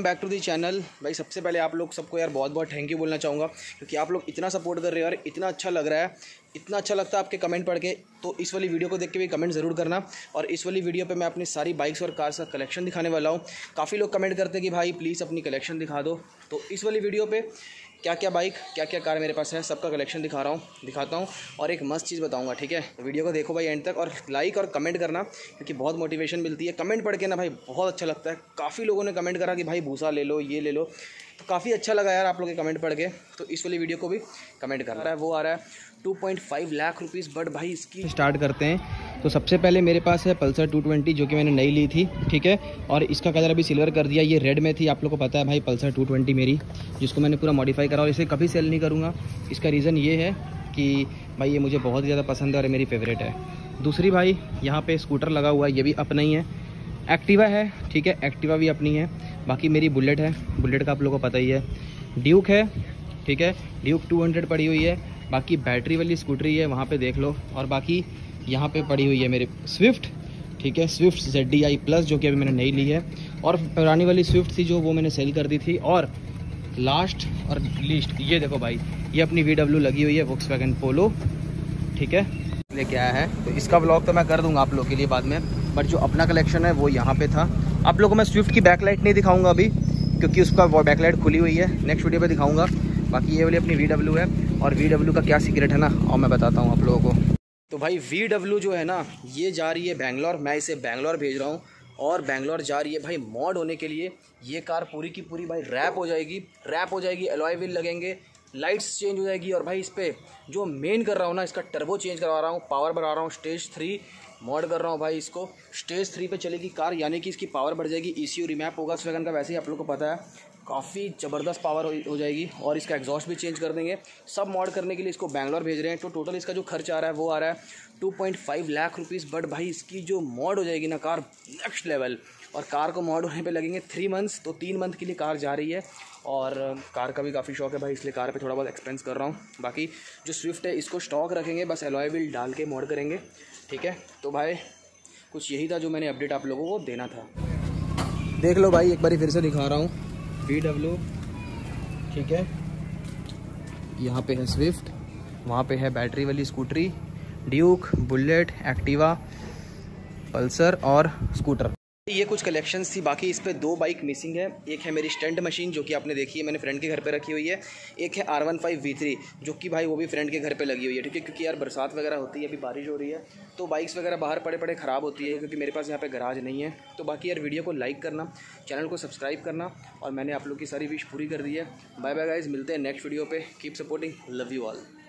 Welcome back to the channel. भाई सबसे पहले आप लोग सबको यार बहुत बहुत थैंक यू बोलना चाहूँगा, क्योंकि आप लोग इतना सपोर्ट कर रहे हो यार, इतना अच्छा लग रहा है, इतना अच्छा लगता है आपके कमेंट पढ़ के। तो इस वाली वीडियो को देख के भी कमेंट ज़रूर करना। और इस वाली वीडियो पे मैं अपनी सारी बाइक्स और कार्स का कलेक्शन दिखाने वाला हूँ। काफ़ी लोग कमेंट करते हैं कि भाई प्लीज़ अपनी कलेक्शन दिखा दो, तो इस वाली वीडियो पर क्या क्या बाइक क्या क्या कार मेरे पास है सबका कलेक्शन दिखाता हूँ और एक मस्त चीज़ बताऊँगा। ठीक है, वीडियो को देखो भाई एंड तक और लाइक और कमेंट करना, क्योंकि बहुत मोटिवेशन मिलती है कमेंट पढ़ के ना भाई, बहुत अच्छा लगता है। काफ़ी लोगों ने कमेंट करा कि भाई भूसा ले लो, ये ले लो, तो काफ़ी अच्छा लगा यार आप लोग के कमेंट पढ़ के। तो इस वाली वीडियो को भी कमेंट कर रहा है वो आ रहा है 2.5 लाख रुपीज़। बट भाई इसकी स्टार्ट करते हैं। तो सबसे पहले मेरे पास है पल्सर 220, जो कि मैंने नई ली थी। ठीक है, और इसका कलर अभी सिल्वर कर दिया, ये रेड में थी। आप लोग को पता है भाई पल्सर 220 मेरी, जिसको मैंने पूरा मॉडिफाई करा और इसे कभी सेल नहीं करूँगा। इसका रीज़न ये है कि भाई ये मुझे बहुत ज़्यादा पसंद है और मेरी फेवरेट है। दूसरी भाई यहाँ पर स्कूटर लगा हुआ है, ये भी अपना ही है। एक्टिवा है, ठीक है, एक्टिवा भी अपनी है। बाकी मेरी बुलेट है, बुलेट का आप लोगों को पता ही है। ड्यूक है, ठीक है, ड्यूक 200 पड़ी हुई है। बाकी बैटरी वाली स्कूटरी है, वहाँ पे देख लो। और बाकी यहाँ पे पड़ी हुई है मेरे स्विफ्ट, ठीक है, स्विफ्ट ZDI प्लस, जो कि अभी मैंने नहीं ली है। और पुरानी वाली स्विफ्ट थी जो वो मैंने सेल कर दी थी। और लास्ट और लीस्ट ये देखो भाई, ये अपनी VW लगी हुई है, Volkswagen Polo, ठीक है, लेके आया है। तो इसका व्लॉग तो मैं कर दूंगा आप लोग के लिए बाद में, बट जो अपना कलेक्शन है वो यहाँ पे था। आप लोगों को मैं स्विफ्ट की बैकलाइट नहीं दिखाऊंगा अभी, क्योंकि उसका बैकलाइट खुली हुई है, नेक्स्ट वीडियो पे दिखाऊंगा। बाकी ये वाली अपनी VW है, और VW का क्या सीक्रेट है ना, और मैं बताता हूँ आप लोगों को। तो भाई VW जो है ना, ये जा रही है बैंगलोर, मैं इसे बैंगलोर भेज रहा हूँ। और बैंगलोर जा रही है भाई मॉड होने के लिए। ये कार पूरी की पूरी भाई रैप हो जाएगी, अलॉय व्हील लगेंगे, लाइट्स चेंज हो जाएगी। और भाई इस पर जो मेन कर रहा हूँ ना, इसका टर्बो चेंज करवा रहा हूँ, पावर बढ़ा रहा हूँ, स्टेज 3 मॉड कर रहा हूँ भाई। इसको स्टेज 3 पे चलेगी कार, यानी कि इसकी पावर बढ़ जाएगी। ECU रिमैप होगा स्वैगन का, वैसे ही आप लोगों को पता है काफ़ी ज़बरदस्त पावर हो जाएगी। और इसका एग्जॉस्ट भी चेंज कर देंगे। सब मॉड करने के लिए इसको बैंगलोर भेज रहे हैं। तो टोटल इसका जो खर्च आ रहा है वो आ रहा है 2.5 लाख रुपीज़। बट भाई इसकी जो मॉड हो जाएगी ना कार, नेक्स्ट लेवल। और कार को मॉड होने पे लगेंगे 3 मंथ्स, तो 3 मंथ के लिए कार जा रही है। और कार का भी काफ़ी शौक है भाई, इसलिए कार पे थोड़ा बहुत एक्सपेंस कर रहा हूँ। बाकी जो स्विफ्ट है इसको स्टॉक रखेंगे, बस अलॉय व्हील डाल के मॉड करेंगे, ठीक है। तो भाई कुछ यही था जो मैंने अपडेट आप लोगों को देना था। देख लो भाई, एक बार फिर से दिखा रहा हूँ VW, ठीक है, यहाँ पे है स्विफ्ट, वहाँ पे है बैटरी वाली स्कूटरी, ड्यूक, बुलेट, एक्टिवा, पल्सर और स्कूटर। ये कुछ कलेक्शंस थी। बाकी इस पे 2 बाइक मिसिंग है। एक है मेरी स्टंट मशीन, जो कि आपने देखी है, मैंने फ्रेंड के घर पे रखी हुई है। एक है R15 V3, जो कि भाई वो भी फ्रेंड के घर पे लगी हुई है, ठीक है, क्योंकि यार बरसात वगैरह होती है, अभी बारिश हो रही है, तो बाइक्स वगैरह बाहर पड़े पड़े ख़राब होती है, क्योंकि मेरे पास यहाँ पे गराज नहीं है। तो बाकी यार वीडियो को लाइक करना, चैनल को सब्सक्राइब करना, और मैंने आप लोग की सारी विश पूरी कर दी है। बाय बाय गाइज, मिलते हैं नेक्स्ट वीडियो पर। Keep supporting, love you all.